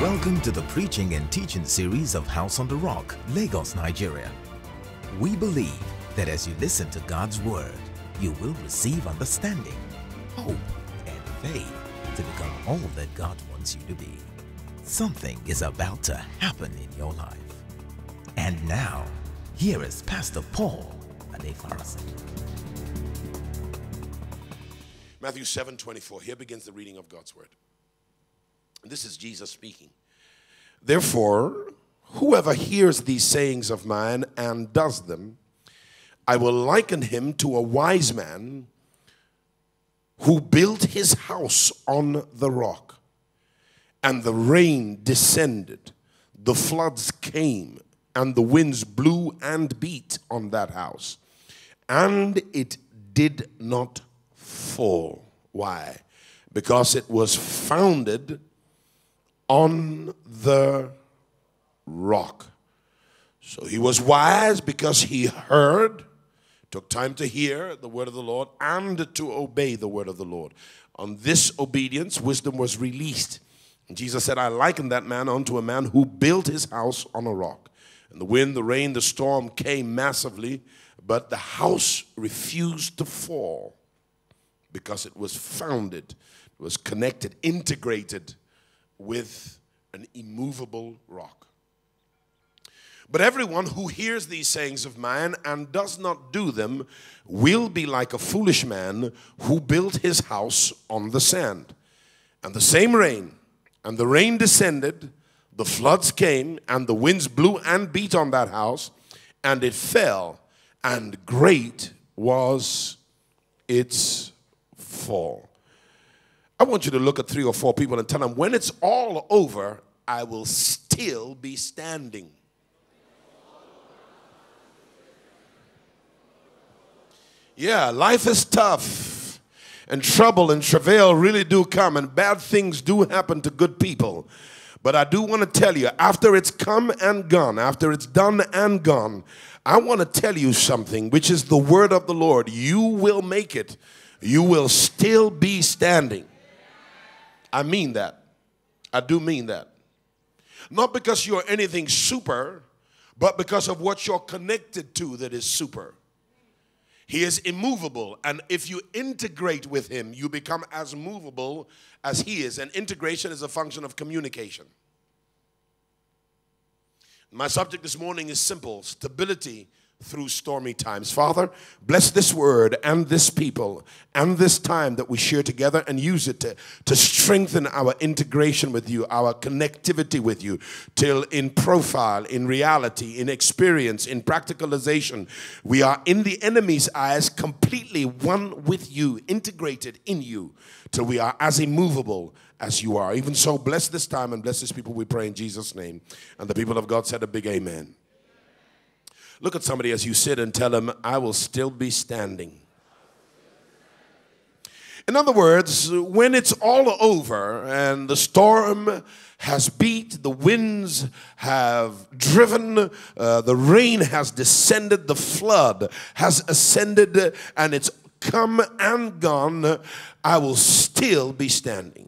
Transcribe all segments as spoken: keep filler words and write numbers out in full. Welcome to the preaching and teaching series of House on the Rock, Lagos, Nigeria. We believe that as you listen to God's Word, you will receive understanding, hope, and faith to become all that God wants you to be. Something is about to happen in your life. And now, here is Pastor Paul Adefarasin. Matthew seven twenty-four, here begins the reading of God's Word. And this is Jesus speaking. Therefore, whoever hears these sayings of mine and does them, I will liken him to a wise man who built his house on the rock. And the rain descended, the floods came, and the winds blew and beat on that house. And it did not fall. Why? Because it was founded on the rock. So he was wise because he heard, took time to hear the word of the Lord and to obey the word of the Lord. On this obedience, wisdom was released. And Jesus said, I liken that man unto a man who built his house on a rock. And the wind, the rain, the storm came massively, but the house refused to fall because it was founded, it was connected, integrated with an immovable rock. But everyone who hears these sayings of mine and does not do them will be like a foolish man who built his house on the sand. And the same rain, and the rain descended, the floods came, and the winds blew and beat on that house, and it fell, and great was its fall. I want you to look at three or four people and tell them, when it's all over, I will still be standing. Yeah, life is tough, and trouble and travail really do come, and bad things do happen to good people. But I do want to tell you, after it's come and gone, after it's done and gone, I want to tell you something, which is the word of the Lord. You will make it. You will still be standing. I mean that. I do mean that. Not because you're anything super, but because of what you're connected to that is super. He is immovable, and if you integrate with him, you become as movable as he is. And integration is a function of communication. My subject this morning is simple: stability through stormy times. Father, bless this word and this people and this time that we share together, and use it to, to strengthen our integration with you, our connectivity with you, till in profile, in reality, in experience, in practicalization, we are in the enemy's eyes completely one with you, integrated in you, till we are as immovable as you are. Even so, bless this time and bless this people, we pray in Jesus' name. And the people of God said a big amen. Look at somebody as you sit and tell them, I will still be standing. In other words, when it's all over and the storm has beat, the winds have driven, uh, the rain has descended, the flood has ascended, and it's come and gone, I will still be standing.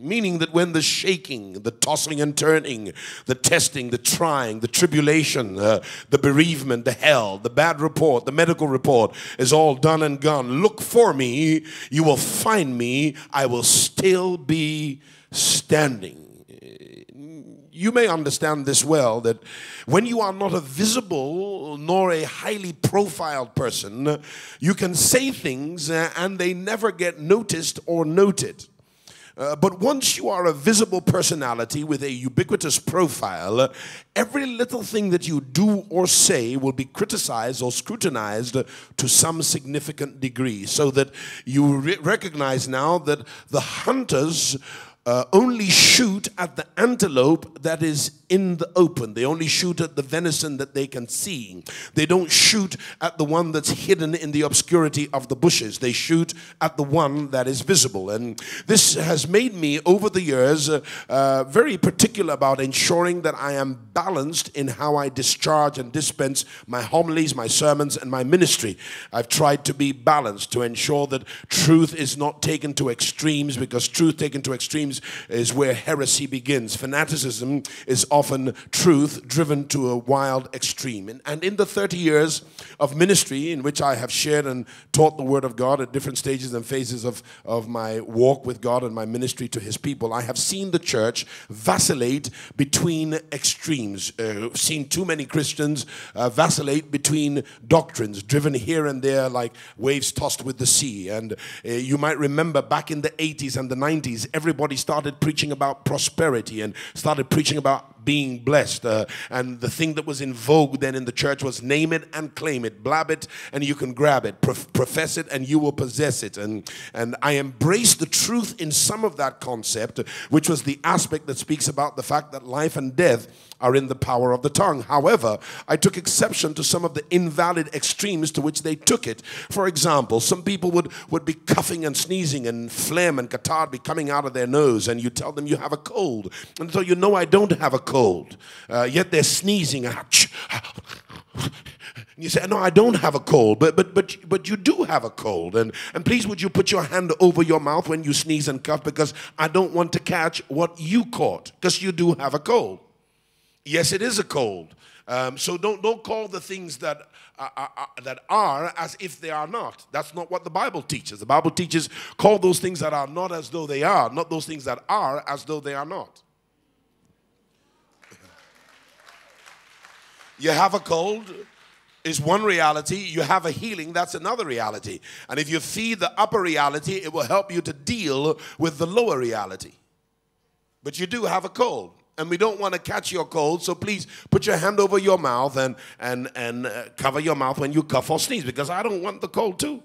Meaning that when the shaking, the tossing and turning, the testing, the trying, the tribulation, uh, the bereavement, the hell, the bad report, the medical report is all done and gone, look for me, you will find me, I will still be standing. You may understand this well, that when you are not a visible nor a highly profiled person, you can say things and they never get noticed or noted. Uh, but once you are a visible personality with a ubiquitous profile, uh, every little thing that you do or say will be criticized or scrutinized uh, to some significant degree, so that you re recognize now that the hunters uh, only shoot at the antelope that is in the open. They only shoot at the venison that they can see. They don't shoot at the one that's hidden in the obscurity of the bushes. They shoot at the one that is visible. And this has made me over the years uh, uh, very particular about ensuring that I am balanced in how I discharge and dispense my homilies, my sermons, and my ministry. I've tried to be balanced to ensure that truth is not taken to extremes, because truth taken to extremes is, is where heresy begins. Fanaticism is often truth driven to a wild extreme. And, and in the thirty years of ministry in which I have shared and taught the Word of God at different stages and phases of, of my walk with God and my ministry to His people, I have seen the church vacillate between extremes. Uh, seen too many Christians uh, vacillate between doctrines driven here and there like waves tossed with the sea. And uh, you might remember back in the eighties and the nineties, everybody started preaching about prosperity and started preaching about being blessed, uh, and the thing that was in vogue then in the church was name it and claim it, blab it and you can grab it, Prof profess it and you will possess it. And, and I embraced the truth in some of that concept, which was the aspect that speaks about the fact that life and death are in the power of the tongue. However, I took exception to some of the invalid extremes to which they took it. For example, some people would, would be coughing and sneezing and phlegm and catarrh be coming out of their nose, and you tell them you have a cold. And so, you know, I don't have a cold. Uh, yet they're sneezing. You say, no, I don't have a cold, but but but but you do have a cold, and and please would you put your hand over your mouth when you sneeze and cough, because I don't want to catch what you caught, because you do have a cold. Yes, it is a cold. Um, so don't don't call the things that are, are, that are as if they are not. That's not what the Bible teaches. The Bible teaches call those things that are not as though they are, not those things that are as though they are not. You have a cold is one reality. You have a healing, that's another reality. And if you feed the upper reality, it will help you to deal with the lower reality. But you do have a cold. And we don't want to catch your cold, so please put your hand over your mouth and, and, and uh, cover your mouth when you cough or sneeze, because I don't want the cold too.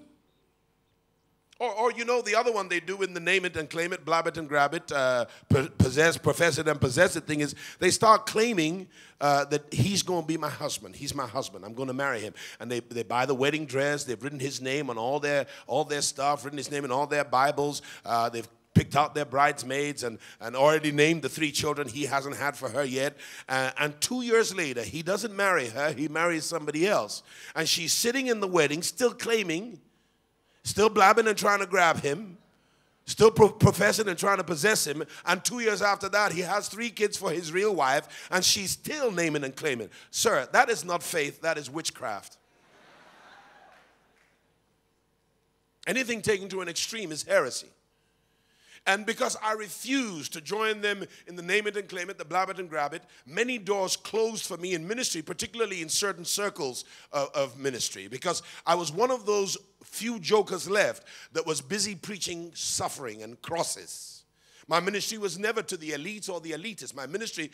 Or, or you know, the other one they do in the name it and claim it, blab it and grab it, uh, possess, profess it and possess it thing is they start claiming uh, that he's going to be my husband. He's my husband. I'm going to marry him. And they, they buy the wedding dress. They've written his name on all their, all their stuff, written his name in all their Bibles. Uh, they've picked out their bridesmaids and, and already named the three children he hasn't had for her yet. Uh, and two years later, he doesn't marry her. He marries somebody else. And she's sitting in the wedding, still claiming, still blabbing and trying to grab him, still pro professing and trying to possess him. And two years after that, he has three kids for his real wife, and she's still naming and claiming. Sir, that is not faith. That is witchcraft. Anything taken to an extreme is heresy. And because I refused to join them in the name it and claim it, the blab it and grab it, many doors closed for me in ministry, particularly in certain circles of, of ministry, because I was one of those few jokers left that was busy preaching suffering and crosses. My ministry was never to the elites or the elitists. My ministry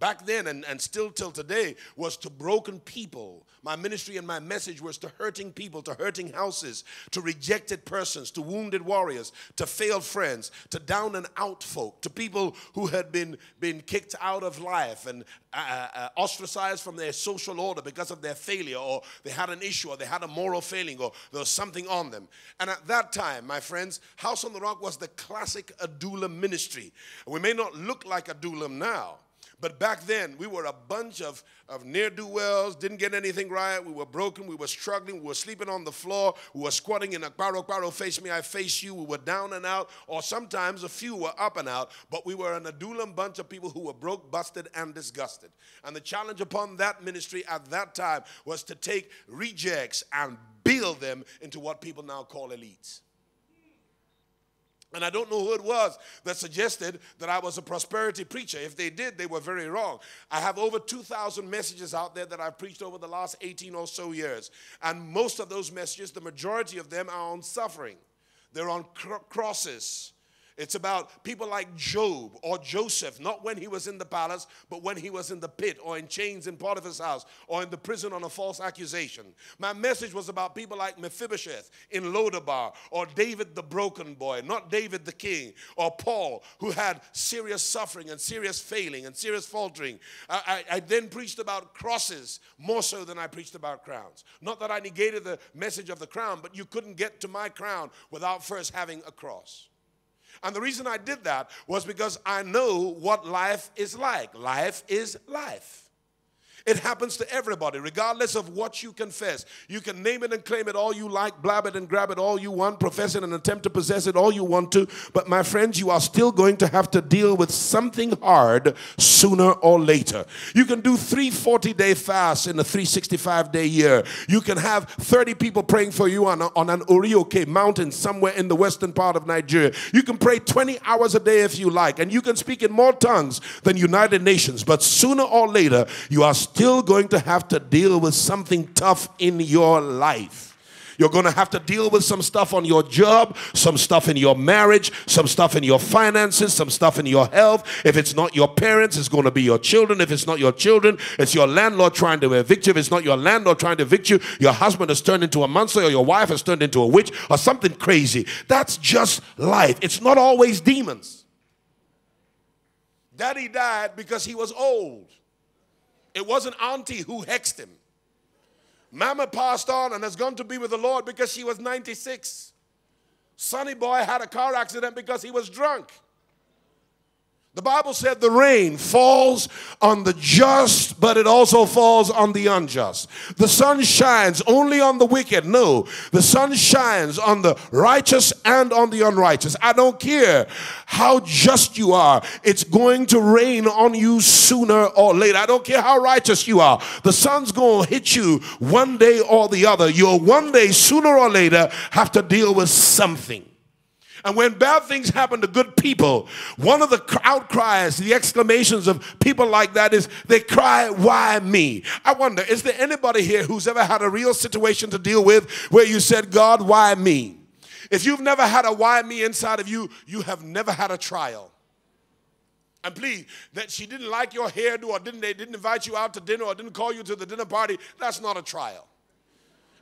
back then and, and still till today was to broken people. My ministry and my message was to hurting people, to hurting houses, to rejected persons, to wounded warriors, to failed friends, to down and out folk, to people who had been, been kicked out of life and uh, uh, ostracized from their social order because of their failure, or they had an issue, or they had a moral failing, or there was something on them. And at that time, my friends, House on the Rock was the classic Adullam ministry. We may not look like Adullam now, but back then, we were a bunch of, of ne'er-do-wells, didn't get anything right, we were broken, we were struggling, we were sleeping on the floor, we were squatting in a paro, paro, face me, I face you, we were down and out, or sometimes a few were up and out, but we were an Adullam bunch of people who were broke, busted, and disgusted. And the challenge upon that ministry at that time was to take rejects and build them into what people now call elites. And I don't know who it was that suggested that I was a prosperity preacher. If they did, they were very wrong. I have over two thousand messages out there that I've preached over the last eighteen or so years. And most of those messages, the majority of them are on suffering. They're on cr- crosses. It's about people like Job or Joseph, not when he was in the palace, but when he was in the pit or in chains in Potiphar's house or in the prison on a false accusation. My message was about people like Mephibosheth in Lodabar, or David the broken boy, not David the king, or Paul who had serious suffering and serious failing and serious faltering. I, I, I then preached about crosses more so than I preached about crowns. Not that I negated the message of the crown, but you couldn't get to my crown without first having a cross. And the reason I did that was because I know what life is like. Life is life. It happens to everybody, regardless of what you confess. You can name it and claim it all you like, blab it and grab it all you want, profess it and attempt to possess it all you want to. But my friends, you are still going to have to deal with something hard sooner or later. You can do three forty-day fasts in a three sixty-five day year. You can have thirty people praying for you on, a, on an Orioke mountain somewhere in the western part of Nigeria. You can pray twenty hours a day if you like, and you can speak in more tongues than United Nations. But sooner or later, you are still going to have to deal with something tough in your life. You're going to have to deal with some stuff on your job, some stuff in your marriage, some stuff in your finances, some stuff in your health. If it's not your parents, it's going to be your children. If it's not your children, it's your landlord trying to evict you. If it's not your landlord trying to evict you, your husband has turned into a monster, or your wife has turned into a witch, or something crazy. That's just life. It's not always demons. Daddy died because he was old. It wasn't auntie who hexed him. Mama passed on and has gone to be with the Lord because she was ninety-six. Sonny boy had a car accident because he was drunk. The Bible said the rain falls on the just, but it also falls on the unjust. The sun shines only on the wicked. No, the sun shines on the righteous and on the unrighteous. I don't care how just you are. It's going to rain on you sooner or later. I don't care how righteous you are. The sun's going to hit you one day or the other. You'll one day, sooner or later, have to deal with something. And when bad things happen to good people, one of the outcries, the exclamations of people like that is, they cry, why me? I wonder, is there anybody here who's ever had a real situation to deal with where you said, God, why me? If you've never had a why me inside of you, you have never had a trial. And please, that she didn't like your hairdo, or didn't, they didn't invite you out to dinner, or didn't call you to the dinner party, that's not a trial.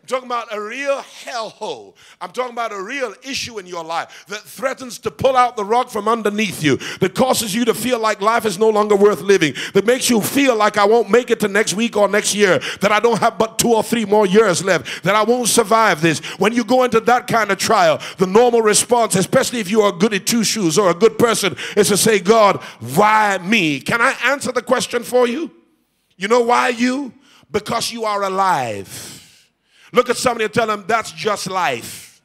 I'm talking about a real hellhole. I'm talking about a real issue in your life that threatens to pull out the rock from underneath you, that causes you to feel like life is no longer worth living, that makes you feel like I won't make it to next week or next year, that I don't have but two or three more years left, that I won't survive this. When you go into that kind of trial, the normal response, especially if you are good at two shoes or a good person, is to say, God, why me? Can I answer the question for you? You know why you? Because you are alive. Look at somebody and tell them, that's just life.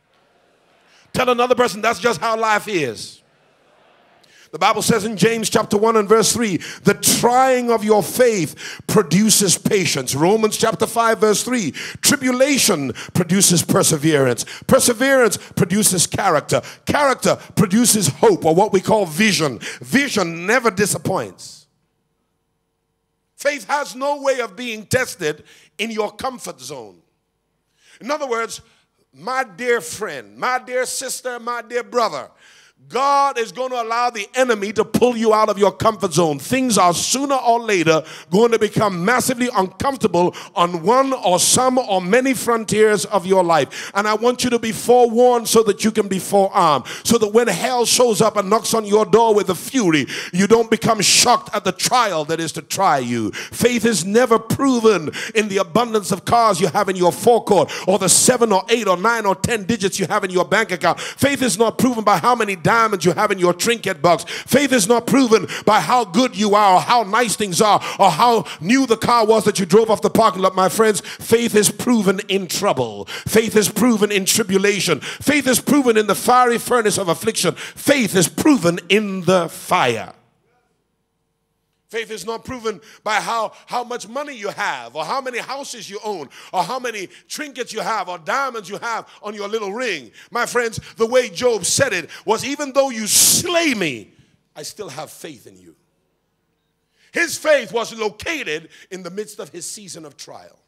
Tell another person, that's just how life is. The Bible says in James chapter one and verse three, the trying of your faith produces patience. Romans chapter five verse three, tribulation produces perseverance. Perseverance produces character. Character produces hope, or what we call vision. Vision never disappoints. Faith has no way of being tested in your comfort zone. In other words, my dear friend, my dear sister, my dear brother, God is going to allow the enemy to pull you out of your comfort zone. Things are sooner or later going to become massively uncomfortable on one or some or many frontiers of your life. And I want you to be forewarned so that you can be forearmed, so that when hell shows up and knocks on your door with a fury, you don't become shocked at the trial that is to try you. Faith is never proven in the abundance of cars you have in your forecourt, or the seven or eight or nine or ten digits you have in your bank account. Faith is not proven by how many diamonds you have in your trinket box. Faith is not proven by how good you are, or how nice things are, or how new the car was that you drove off the parking lot. My friends, faith is proven in trouble. Faith is proven in tribulation. Faith is proven in the fiery furnace of affliction. Faith is proven in the fire. Faith is not proven by how, how much money you have, or how many houses you own, or how many trinkets you have, or diamonds you have on your little ring. My friends, the way Job said it was, even though you slay me, I still have faith in you. His faith was located in the midst of his season of trial.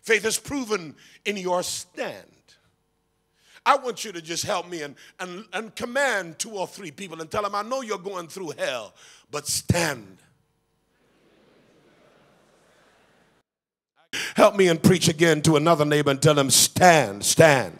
Faith is proven in your stand. I want you to just help me and, and, and command two or three people and tell them, I know you're going through hell, but stand. Help me and preach again to another neighbor and tell them, stand, stand.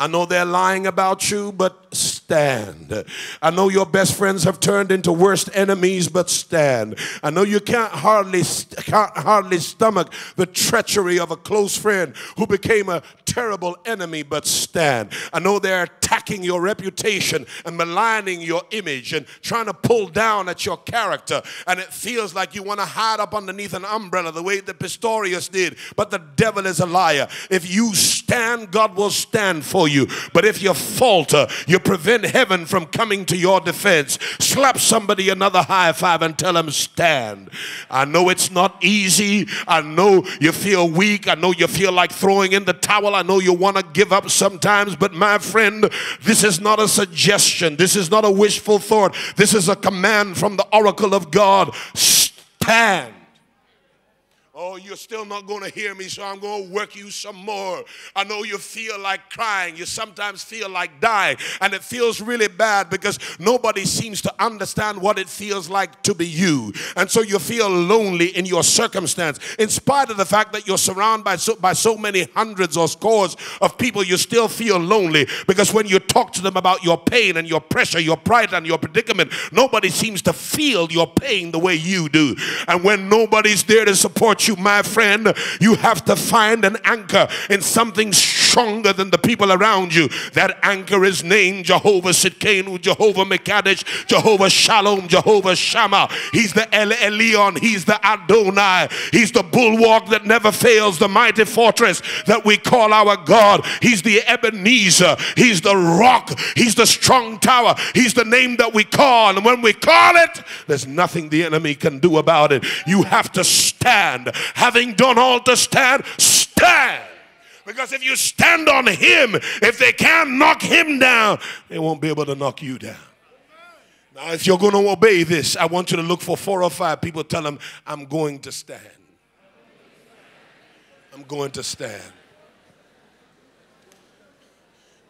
I know they're lying about you, but stand. stand. I know your best friends have turned into worst enemies, but stand. I know you can't hardly can't hardly stomach the treachery of a close friend who became a terrible enemy, but stand. I know they're attacking your reputation and maligning your image and trying to pull down at your character, and it feels like you want to hide up underneath an umbrella the way that Pistorius did, but the devil is a liar. If you stand, God will stand for you. But if you falter, you prevent heaven from coming to your defense. Slap somebody another high five and tell them stand. I know it's not easy. I know you feel weak. I know you feel like throwing in the towel. I know you want to give up sometimes, but my friend, this is not a suggestion. This is not a wishful thought. This is a command from the oracle of God. Stand. Oh, you're still not going to hear me, so I'm going to work you some more. I know you feel like crying. You sometimes feel like dying. And it feels really bad because nobody seems to understand what it feels like to be you. And so you feel lonely in your circumstance. In spite of the fact that you're surrounded by so, by so many hundreds or scores of people, you still feel lonely because when you talk to them about your pain and your pressure, your pride and your predicament, nobody seems to feel your pain the way you do. And when nobody's there to support you, You, my friend, you have to find an anchor in something stronger than the people around you. That anchor is named Jehovah Sidkenu, Jehovah Mekadish, Jehovah Shalom, Jehovah Shammah. He's the El Elyon, he's the Adonai, he's the bulwark that never fails, the mighty fortress that we call our God. He's the Ebenezer, he's the rock, he's the strong tower, he's the name that we call, and when we call it, there's nothing the enemy can do about it. You have to stand. Having done all to stand, stand. Because if you stand on him, if they can knock him down, they won't be able to knock you down. Now, if you're going to obey this, I want you to look for four or five people. Tell them, I'm going to stand. I'm going to stand.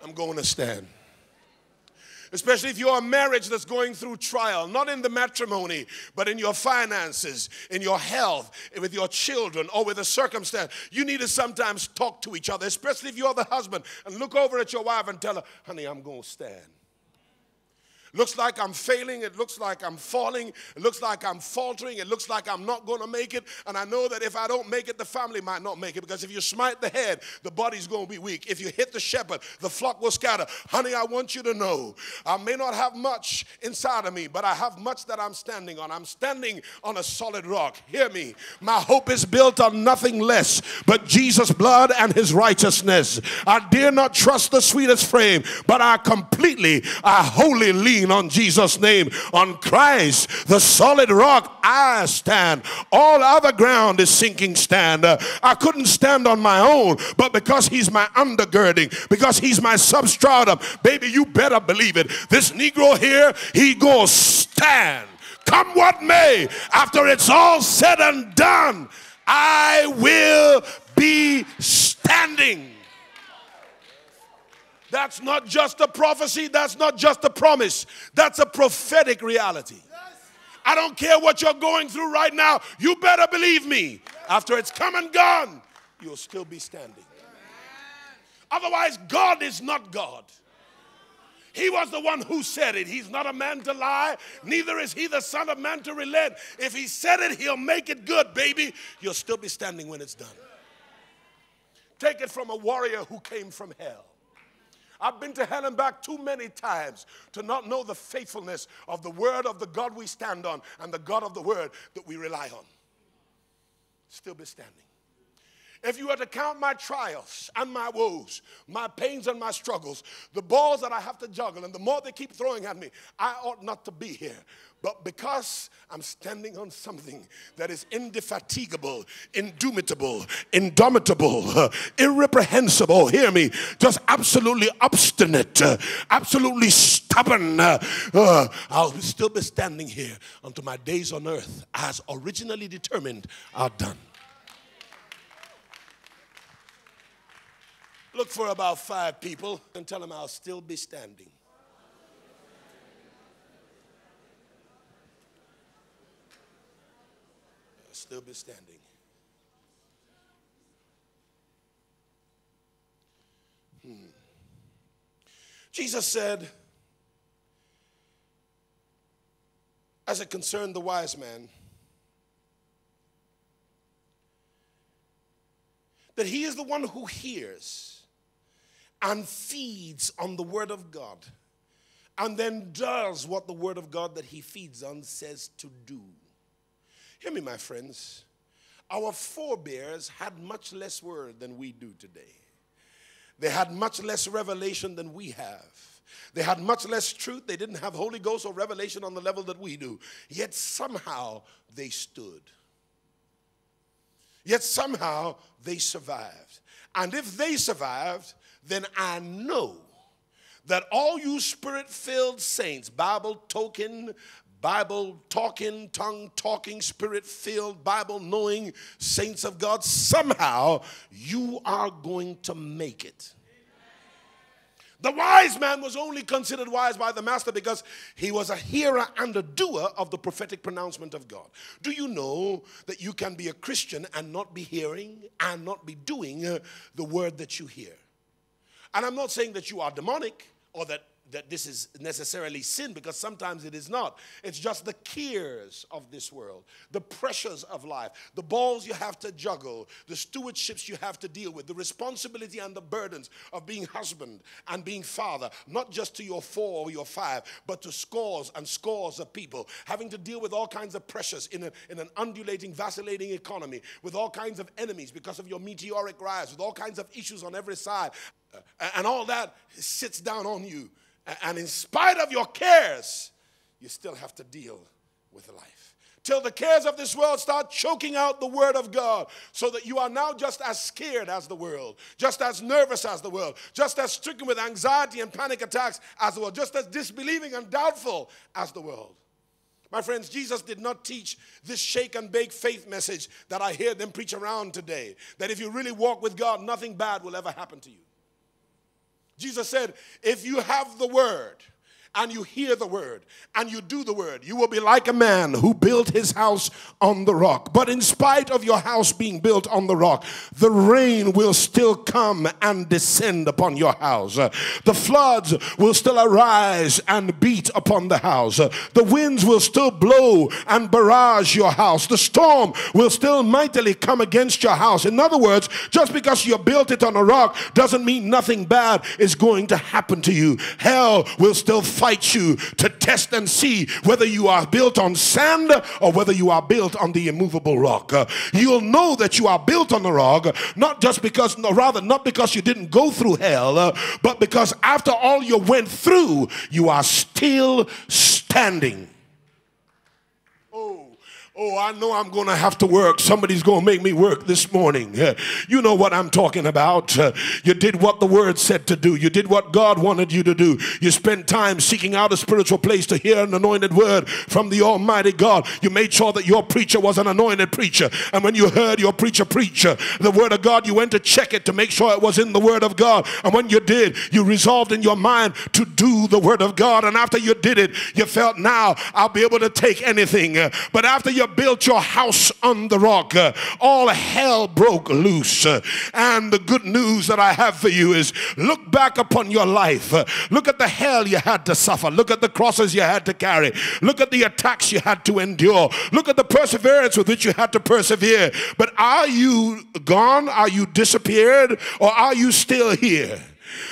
I'm going to stand. Especially if you're a marriage that's going through trial, not in the matrimony, but in your finances, in your health, with your children, or with a circumstance. You need to sometimes talk to each other, especially if you're the husband, and look over at your wife and tell her, honey, I'm going to stand. Looks like I'm failing. It looks like I'm falling. It looks like I'm faltering. It looks like I'm not going to make it. And I know that if I don't make it, the family might not make it. Because if you smite the head, the body's going to be weak. If you hit the shepherd, the flock will scatter. Honey, I want you to know, I may not have much inside of me, but I have much that I'm standing on. I'm standing on a solid rock. Hear me. My hope is built on nothing less but Jesus' blood and his righteousness. I dare not trust the sweetest frame, but I completely, I wholly lean on Jesus' name, on Christ, the solid rock, I stand. All other ground is sinking stand. Uh, I couldn't stand on my own, but because he's my undergirding, because he's my substratum, baby, you better believe it. This Negro here, he goes stand. Come what may, after it's all said and done, I will be standing. That's not just a prophecy. That's not just a promise. That's a prophetic reality. I don't care what you're going through right now. You better believe me. After it's come and gone, you'll still be standing. Otherwise, God is not God. He was the one who said it. He's not a man to lie. Neither is he the son of man to relent. If he said it, he'll make it good, baby. You'll still be standing when it's done. Take it from a warrior who came from hell. I've been to hell and back too many times to not know the faithfulness of the word of the God we stand on and the God of the word that we rely on. Still be standing. If you were to count my trials and my woes, my pains and my struggles, the balls that I have to juggle, and the more they keep throwing at me, I ought not to be here. But because I'm standing on something that is indefatigable, indomitable, indomitable, uh, irreprehensible, hear me, just absolutely obstinate, uh, absolutely stubborn, uh, uh, I'll still be standing here until my days on earth, as originally determined, are done. Look for about five people and tell them I'll still be standing. Still be standing. Hmm. Jesus said, as it concerned the wise man, that he is the one who hears and feeds on the word of God and then does what the word of God that he feeds on says to do. Hear me, my friends. Our forebears had much less word than we do today. They had much less revelation than we have. They had much less truth. They didn't have Holy Ghost or revelation on the level that we do. Yet somehow they stood. Yet somehow they survived. And if they survived, then I know that all you spirit-filled saints, Bible token, Bible talking, tongue talking, spirit-filled, Bible-knowing saints of God, somehow you are going to make it. The wise man was only considered wise by the master because he was a hearer and a doer of the prophetic pronouncement of God. Do you know that you can be a Christian and not be hearing and not be doing the word that you hear? And I'm not saying that you are demonic or that, that this is necessarily sin, because sometimes it is not. It's just the cares of this world, the pressures of life, the balls you have to juggle, the stewardships you have to deal with, the responsibility and the burdens of being husband and being father, not just to your four or your five, but to scores and scores of people, having to deal with all kinds of pressures in, a, in an undulating, vacillating economy, with all kinds of enemies because of your meteoric rise, with all kinds of issues on every side, and all that sits down on you. And in spite of your cares, you still have to deal with life. Till the cares of this world start choking out the word of God, so that you are now just as scared as the world, just as nervous as the world, just as stricken with anxiety and panic attacks as the world, just as disbelieving and doubtful as the world. My friends, Jesus did not teach this shake and bake faith message that I hear them preach around today, that if you really walk with God, nothing bad will ever happen to you. Jesus said, if you have the word and you hear the word and you do the word, you will be like a man who built his house on the rock. But in spite of your house being built on the rock, the rain will still come and descend upon your house. The floods will still arise and beat upon the house. The winds will still blow and barrage your house. The storm will still mightily come against your house. In other words, just because you built it on a rock doesn't mean nothing bad is going to happen to you. Hell will still fall. Fight you to test and see whether you are built on sand or whether you are built on the immovable rock. Uh, you'll know that you are built on the rock, not just because, no, rather not because you didn't go through hell, uh, but because after all you went through, you are still standing. Oh, I know I'm going to have to work. Somebody's going to make me work this morning. Uh, you know what I'm talking about. Uh, you did what the word said to do. You did what God wanted you to do. You spent time seeking out a spiritual place to hear an anointed word from the Almighty God. You made sure that your preacher was an anointed preacher. And when you heard your preacher preach uh, the word of God, you went to check it to make sure it was in the word of God. And when you did, you resolved in your mind to do the word of God. And after you did it, you felt, now I'll be able to take anything. Uh, but after you built your house on the rock, uh, all hell broke loose. Uh, and the good news that I have for you is, look back upon your life. Uh, look at the hell you had to suffer. Look at the crosses you had to carry. Look at the attacks you had to endure. Look at the perseverance with which you had to persevere. But are you gone? Are you disappeared? Or are you still here?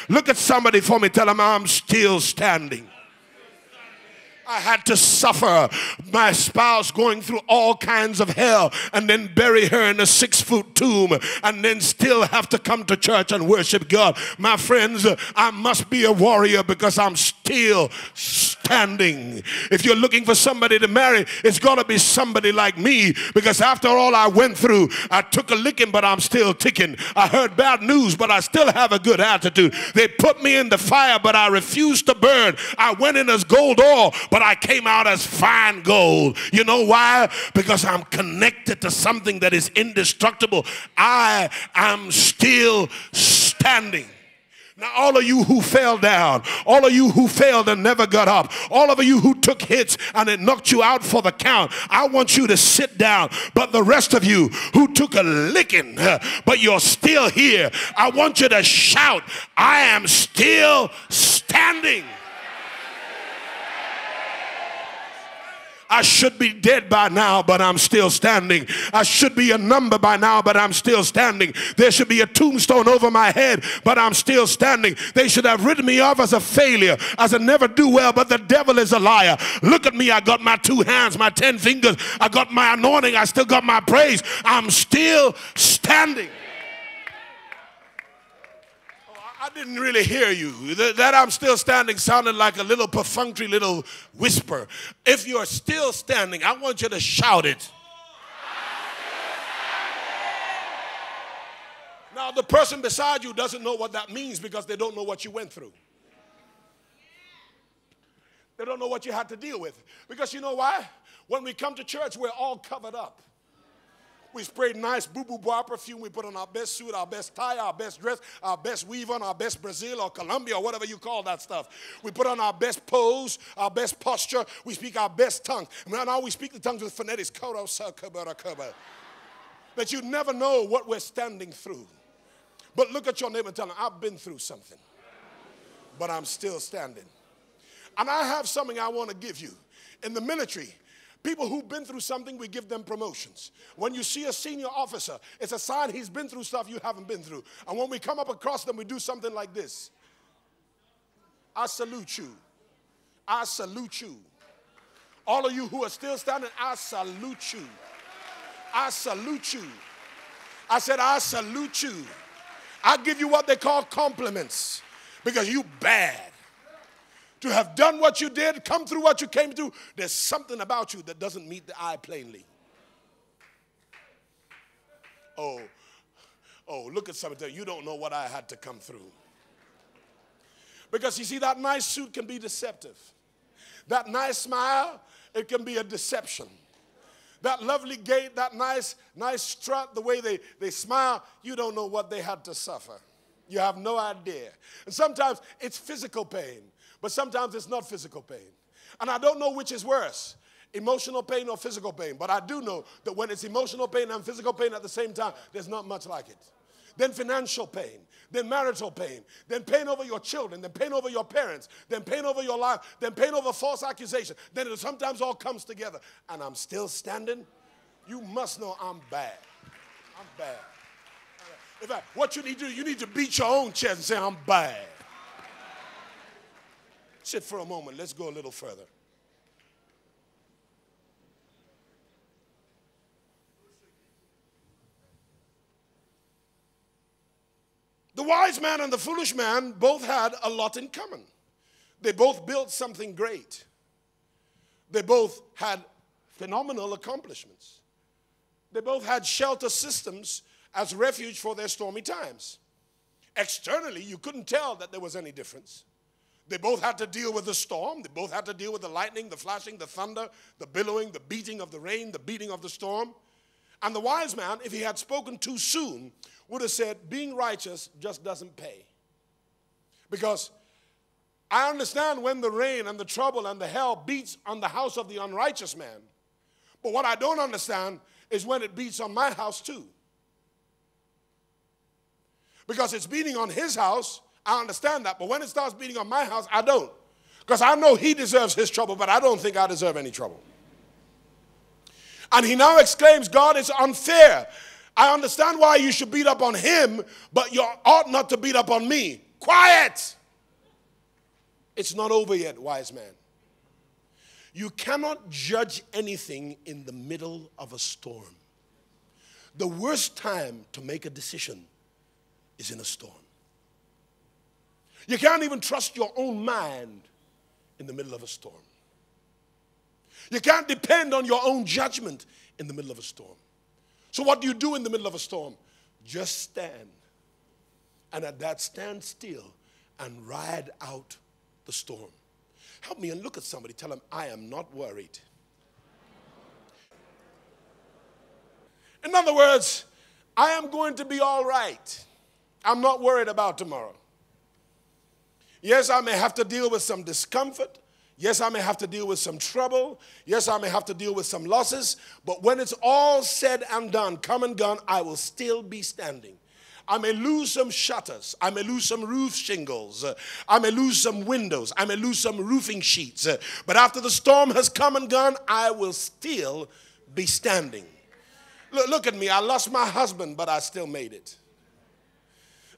Look at somebody for me. Tell them, I'm still standing. I had to suffer my spouse going through all kinds of hell and then bury her in a six-foot tomb and then still have to come to church and worship God. My friends, I must be a warrior because I'm still standing. If you're looking for somebody to marry, it's got to be somebody like me, because after all I went through, I took a licking, but I'm still ticking. I heard bad news, but I still have a good attitude. They put me in the fire, but I refused to burn. I went in as gold ore, but But I came out as fine gold. You know why? Because I'm connected to something that is indestructible. I am still standing. Now, all of you who fell down, all of you who failed and never got up, all of you who took hits and it knocked you out for the count, I want you to sit down. But the rest of you who took a licking, but you're still here, I want you to shout, I am still standing. I should be dead by now, but I'm still standing. I should be a number by now, but I'm still standing. There should be a tombstone over my head, but I'm still standing. They should have written me off as a failure, as a never-do-well, but the devil is a liar. Look at me. I got my two hands, my ten fingers. I got my anointing. I still got my praise. I'm still standing. I didn't really hear you. That "I'm still standing" sounded like a little perfunctory little whisper. If you're still standing, I want you to shout it. Now, the person beside you doesn't know what that means because they don't know what you went through. They don't know what you had to deal with. Because you know why? When we come to church, we're all covered up. We sprayed nice boo-boo bar perfume. We put on our best suit, our best tie, our best dress, our best weave on, our best Brazil or Colombia or whatever you call that stuff. We put on our best pose, our best posture. We speak our best tongue. And now we speak the tongues with phonetics. But you never know what we're standing through. But look at your neighbor and tell them, I've been through something, but I'm still standing. And I have something I want to give you. In the military, people who've been through something, we give them promotions. When you see a senior officer, it's a sign he's been through stuff you haven't been through. And when we come up across them, we do something like this. I salute you. I salute you. All of you who are still standing, I salute you. I salute you. I said, I salute you. I give you what they call compliments because you bad. To have done what you did, come through what you came through, there's something about you that doesn't meet the eye plainly. Oh, oh, look at somebody. You don't know what I had to come through. Because you see, that nice suit can be deceptive. That nice smile, it can be a deception. That lovely gait, that nice, nice strut, the way they, they smile, you don't know what they had to suffer. You have no idea. And sometimes it's physical pain. But sometimes it's not physical pain. And I don't know which is worse, emotional pain or physical pain. But I do know that when it's emotional pain and physical pain at the same time, there's not much like it. Then financial pain, then marital pain, then pain over your children, then pain over your parents, then pain over your life, then pain over false accusation. Then it sometimes all comes together. And I'm still standing. You must know I'm bad. I'm bad. In fact, what you need to do, you need to beat your own chest and say, I'm bad. Sit for a moment. Let's go a little further. The wise man and the foolish man both had a lot in common. They both built something great. They both had phenomenal accomplishments. They both had shelter systems as refuge for their stormy times. Externally, you couldn't tell that there was any difference. They both had to deal with the storm. They both had to deal with the lightning, the flashing, the thunder, the billowing, the beating of the rain, the beating of the storm. And the wise man, if he had spoken too soon, would have said, being righteous just doesn't pay. Because I understand when the rain and the trouble and the hell beats on the house of the unrighteous man. But what I don't understand is when it beats on my house too. Because it's beating on his house, I understand that, but when it starts beating on my house, I don't. Because I know he deserves his trouble, but I don't think I deserve any trouble. And he now exclaims, God, it's unfair. I understand why you should beat up on him, but you ought not to beat up on me. Quiet! It's not over yet, wise man. You cannot judge anything in the middle of a storm. The worst time to make a decision is in a storm. You can't even trust your own mind in the middle of a storm. You can't depend on your own judgment in the middle of a storm. So what do you do in the middle of a storm? Just stand. And at that, stand still and ride out the storm. Help me and look at somebody. Tell them, I am not worried. In other words, I am going to be all right. I'm not worried about tomorrow. Yes, I may have to deal with some discomfort. Yes, I may have to deal with some trouble. Yes, I may have to deal with some losses. But when it's all said and done, come and gone, I will still be standing. I may lose some shutters. I may lose some roof shingles. I may lose some windows. I may lose some roofing sheets. But after the storm has come and gone, I will still be standing. Look, look at me. I lost my husband, but I still made it.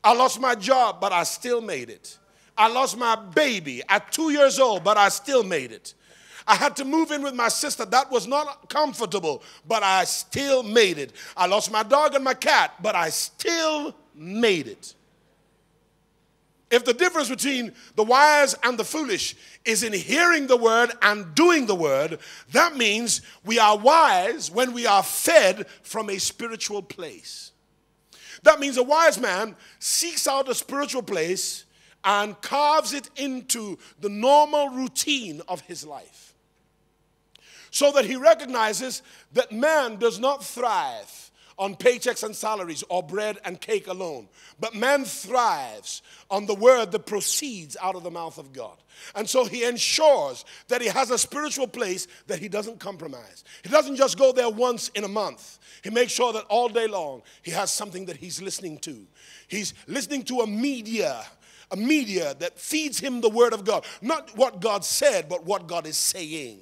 I lost my job, but I still made it. I lost my baby at two years old, but I still made it. I had to move in with my sister. That was not comfortable, but I still made it. I lost my dog and my cat, but I still made it. If the difference between the wise and the foolish is in hearing the word and doing the word, that means we are wise when we are fed from a spiritual place. That means a wise man seeks out a spiritual place and carves it into the normal routine of his life, so that he recognizes that man does not thrive on paychecks and salaries or bread and cake alone, but man thrives on the word that proceeds out of the mouth of God. And so he ensures that he has a spiritual place that he doesn't compromise. He doesn't just go there once in a month. He makes sure that all day long he has something that he's listening to. He's listening to a media A media that feeds him the word of God. Not what God said, but what God is saying.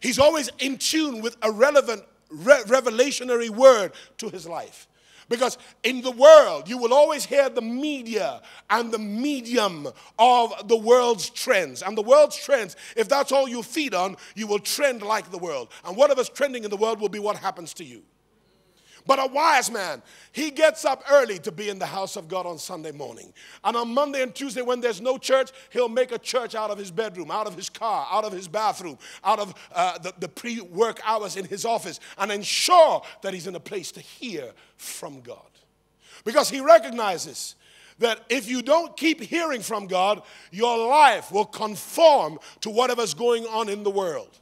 He's always in tune with a relevant, re- revelationary word to his life. Because in the world, you will always hear the media and the medium of the world's trends. And the world's trends, if that's all you feed on, you will trend like the world. And whatever's trending in the world will be what happens to you. But a wise man, he gets up early to be in the house of God on Sunday morning. And on Monday and Tuesday when there's no church, he'll make a church out of his bedroom, out of his car, out of his bathroom, out of uh, the, the pre-work hours in his office, and ensure that he's in a place to hear from God. Because he recognizes that if you don't keep hearing from God, your life will conform to whatever's going on in the world.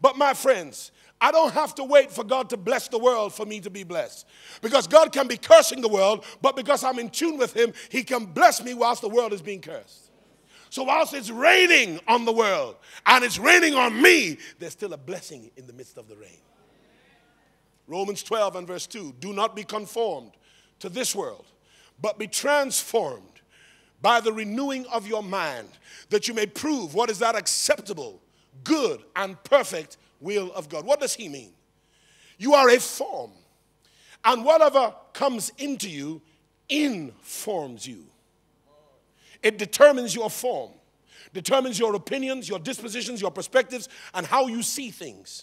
But my friends, I don't have to wait for God to bless the world for me to be blessed. Because God can be cursing the world, but because I'm in tune with him, he can bless me whilst the world is being cursed. So whilst it's raining on the world and it's raining on me, there's still a blessing in the midst of the rain. Romans twelve and verse two, do not be conformed to this world, but be transformed by the renewing of your mind, that you may prove what is that acceptable, good, and perfect will of God. What does he mean? You are a form, and whatever comes into you informs you. It determines your form, determines your opinions, your dispositions, your perspectives, and how you see things.